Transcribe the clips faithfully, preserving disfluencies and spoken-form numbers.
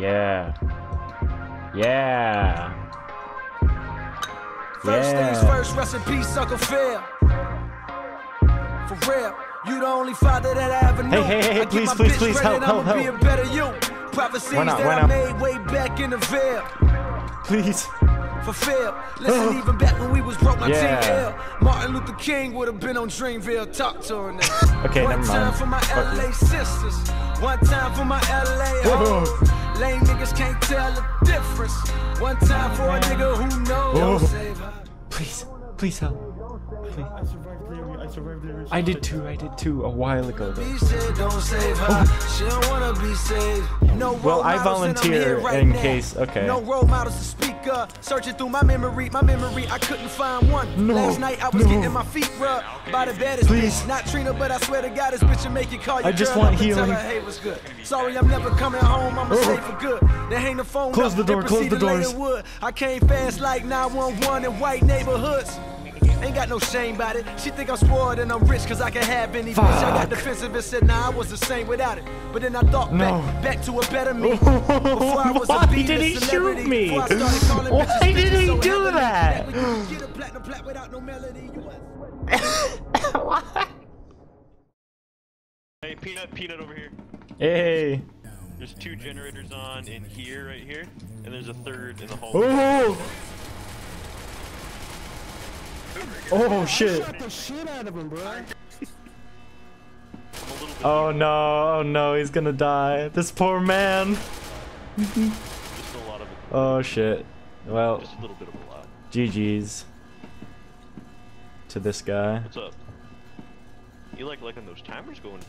Yeah. Yeah. First yeah. things first, rest in peace, Uncle Phil. For real, you the only father that I ever knew. Hey, hey, hey, please, please, please, help, help, help. Be a better you. Prophecies why not, why that I made way back in the veil. Please. Fulfill. Listen, oh. even back when we was broke, my yeah. team hell. Martin Luther King would have been on Dreamville. Talk to her now. Okay, one never mind. Time for my Fuck L A you. sisters. One time for my L A hoes. Lame niggas can't tell the difference. One time for a nigga who knows. Oh. Please, please help. Please. I survived Larry. I survived Larry. I did too. I did too a while ago though. Oh. Well, I volunteer in case. Okay. No role models to speak of. Searching through my memory, my memory, I couldn't find one. No. Last night I was no. getting my feet rubbed by the baddest bitch. Not Trina, but I swear to God, this bitch will make you call you. I just want healing. Her, hey, what's good? Sorry, I'm never coming home. I'm oh. safe for good. They hang the phone. Close up, the door. Close the doors. I came fast like nine one one in white neighborhoods. Ain't got no shame about it. She think I'm spoiled and I'm rich cause I can have any Fuck. bitch. I got defensive and said, nah, I was the same without it. But then I thought no. back, back to a better me. Before I was Why a did he shoot me? Why bitches, did he so do that? Hey, Peanut, Peanut over here. Hey. There's two generators on in here, right here. And there's a third in the hallway. Oh. Oh shit. Shot the shit out of him, bro. Oh no, oh no, he's gonna die. This poor man. Just a lot of it. Oh shit. Well, just a little bit of a lot. G G's to this guy. What's up? You like liking those timers going?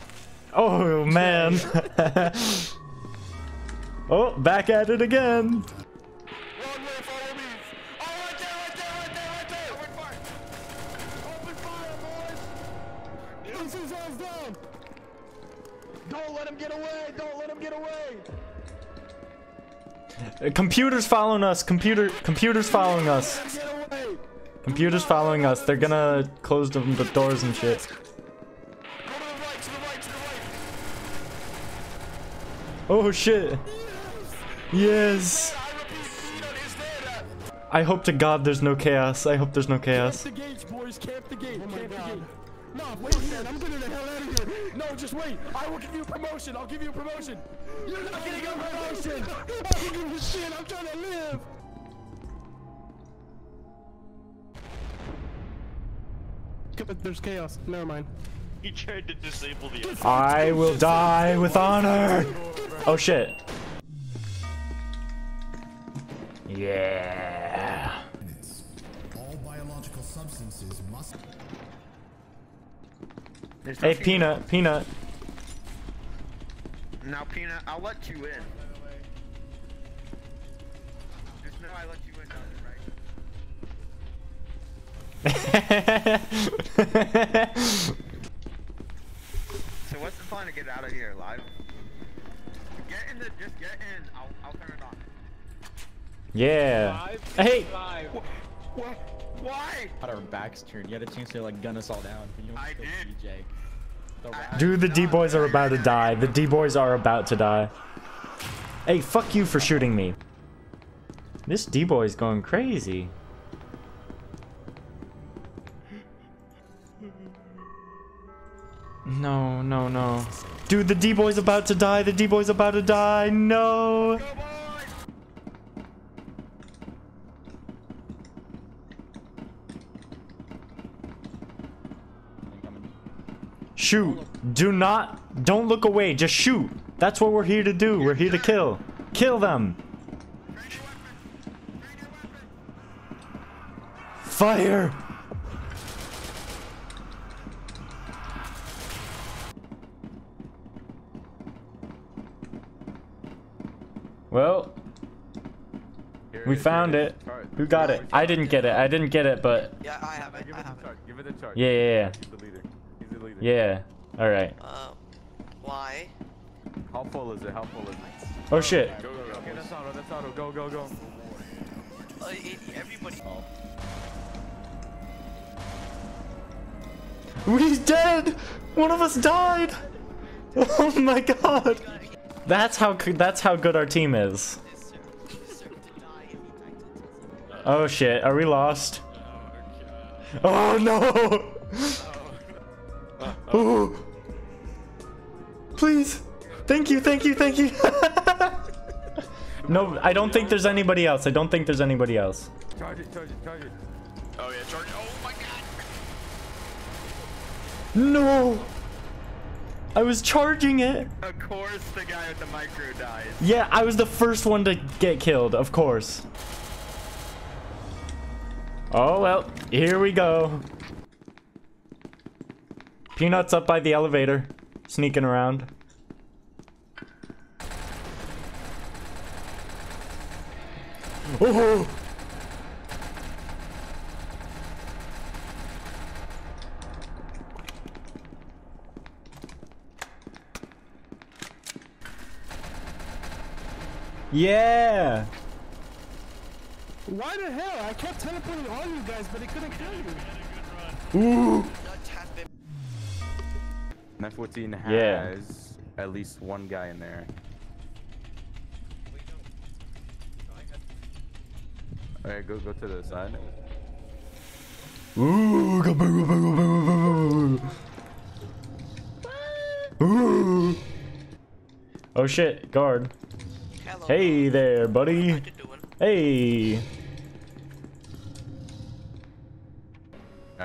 Oh man. Oh, back at it again. Don't let him get away! Don't let him get away! Uh, computers following us! Computer, computers following us! Computers following us! They're gonna close the, the doors and shit. Oh shit! Yes! I hope to God there's no chaos. I hope there's no chaos. Camp the gates, boys! Camp the gate! Camp the gate! No, wait here. I'm getting the hell out of here. No, just wait. I will give you a promotion. I'll give you a promotion. You're not getting a promotion. I don't give a shit. I'm trying to live. There's chaos. Never mind. He tried to disable the. I will die with honor. Oh shit. Yeah. All biological substances must. Hey, Peanut, Peanut. Now, Peanut, I'll let you in. Just know I let you in, right? So what's the plan to get out of here, live? Get in the, just get in, I'll, I'll turn it on. Yeah. Live? Hey! Live. What? Why? Got our backs turned. You had a chance to like gun us all down. You know, I did. D J. The Dude, the D-boys are about to die. The D-boys are about to die. Hey, fuck you for shooting me. This D-boy's going crazy. No, no, no. Dude, the D-boy's about to die. The D-boy's about to die. No. Shoot. Do not. Don't look away. Just shoot. That's what we're here to do. We're here to kill. Kill them. Fire. Well, we found it. Who got it? I didn't get it. I didn't get it, but. Yeah, I have it. Give it a charge. Yeah, yeah, yeah. Yeah, alright. Uh, why? How full is it? How full is it? Oh shit. Go, go, go. Okay, that's auto, that's auto. Go, go, go. Uh, everybody. We're dead! One of us died! Oh my god! That's how that's how good our team is. Oh shit, are we lost? Oh no! Ooh. Please! Thank you, thank you, thank you! No, I don't think there's anybody else. I don't think there's anybody else. Charge it, charge it, charge it. Oh yeah, charge it. Oh my god! No! I was charging it! Of course the guy with the micro dies. Yeah, I was the first one to get killed, of course. Oh well, here we go. Peanut's up by the elevator, sneaking around. Oh! Yeah! Why the hell? I kept teleporting all you guys, but it couldn't kill you. Ooh! M F fourteen has yeah. at least one guy in there. Alright, go go to the side. Ooh! Go, go, go, go, go, go. Ooh! Oh shit! Guard. Hello. Hey there, buddy. Hey. All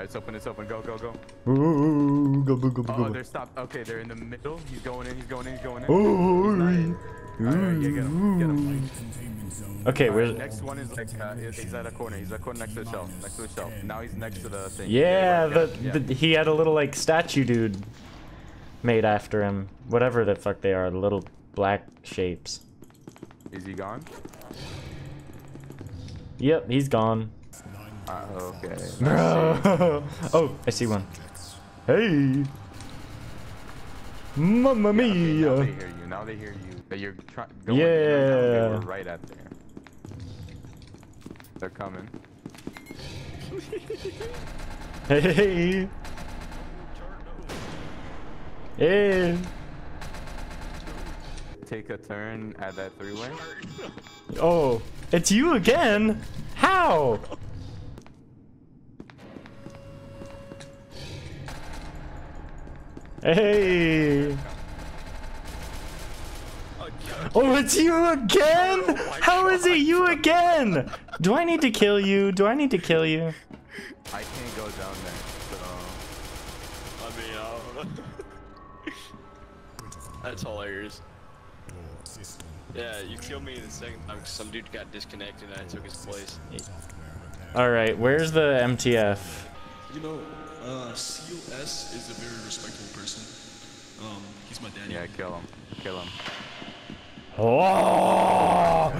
right, it's open. It's open. Go, go, go. Ooh, go, go, go, go. Oh, they're stopped. Okay, they're in the middle. He's going in. He's going in. He's going in. Ooh. All right, yeah, get him. Get him. Okay, right, where's next one is like uh, he's at a corner. He's at a corner next to the shelf. Next to the shelf. Now he's next to the thing. Yeah, the, yeah. the he had a little like statue dude made after him. Whatever the fuck they are, the little black shapes. Is he gone? Yep, he's gone. Uh, okay. Bro. Oh, I see one. Hey. Mamma yeah, mia. Okay, now they hear you. Now they hear you. But you're trying. Yeah. They were right at there. They're coming. Hey. Hey. Take a turn at that three-way. Oh, it's you again? How? Hey. Oh, it's you again? How is it you again? Do I need to kill you? Do I need to kill you? I can't go down there, so... I mean, I don't know. That's hilarious. Yeah, you killed me the second time because some dude got disconnected and I took his place. Alright, where's the M T F? You know, uh, C O S is a very respectful person. Um, he's my daddy. Yeah, kill him. Kill him. Oh!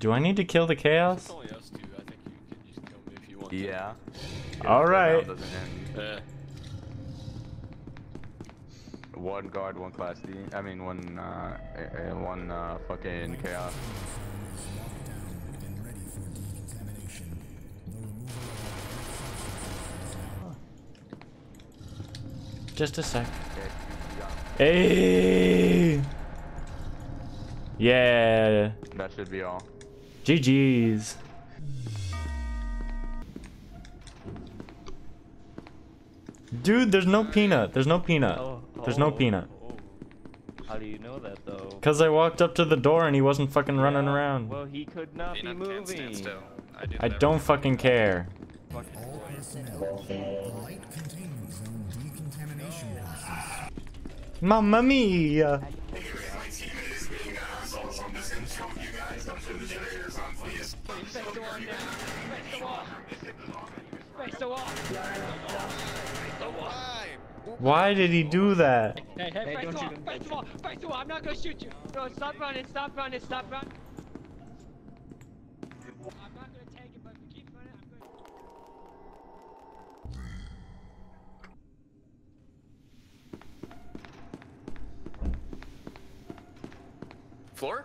Do I need to kill the chaos? I think you can just kill me if you want. Yeah. Alright. One guard, one class D. I mean, one, uh, one, uh, fucking chaos. Just a sec. Hey! Yeah. That should be all. G G's. Dude, there's no peanut. There's no peanut. Oh. There's no peanut. Oh, oh. How do you know that though? Cause I walked up to the door and he wasn't fucking yeah. running around. Well, he could not be moving. I, do I don't fucking care. Mamma mia! Why did he do that? Hey, hey, hey, first of all, first of all, first of all, I'm not gonna shoot you. No, stop running, stop running, stop running. I'm not gonna tag it, but if you keep running, I'm gonna... Floor?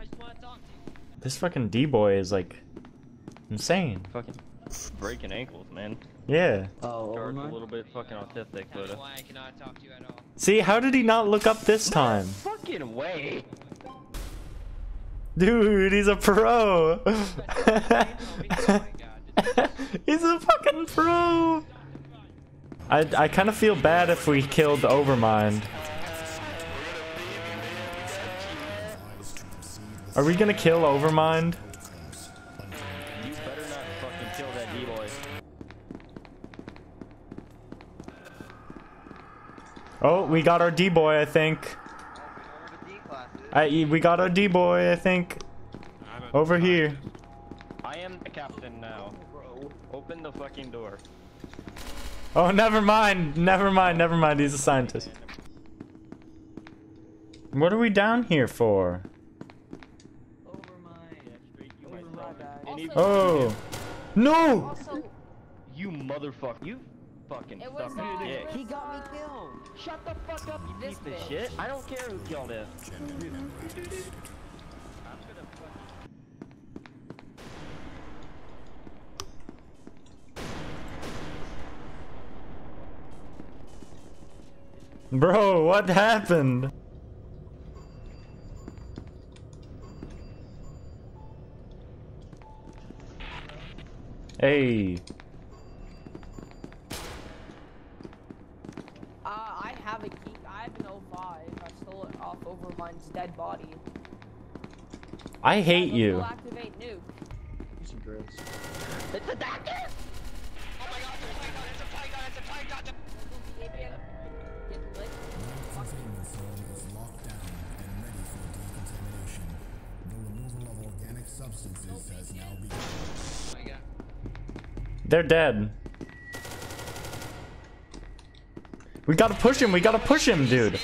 I just want to talk to you. This fucking D-boy is like insane. Fucking breaking ankles, man. Yeah. Oh, a little bit fucking autistic, but. Why I cannot talk to you at all. See, how did he not look up this time? No fucking way. Dude, he's a pro. He's a fucking pro. I I kind of feel bad if we killed the Overmind. Are we gonna kill Overmind? You better not fucking kill that D-boy. Oh, we got our D-boy, I think. I, we got our D-boy, I think. Over here. I am the captain now. Open the fucking door. Oh, never mind. Never mind. Never mind. He's a scientist. What are we down here for? Oh. No! You motherfucker. You fucking suck my dick. He got me killed. Shut the fuck up, you piece of shit. I don't care who killed him. Bro, what happened? Hey. Uh, I have a key. I have an oh five. I stole it off Overmind's dead body. I hate you. We'll activate nuke. It's a doctor! It's a doctor! Oh my god, it's a python! It's a python! It's a python! They're dead. We gotta push him. We gotta push him, dude.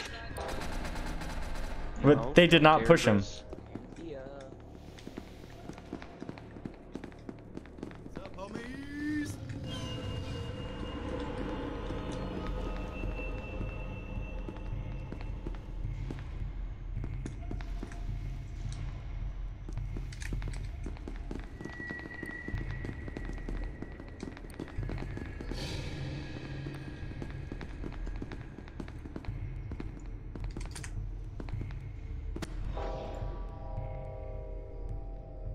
No, but they did not push him. Yeah.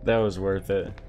That was worth it.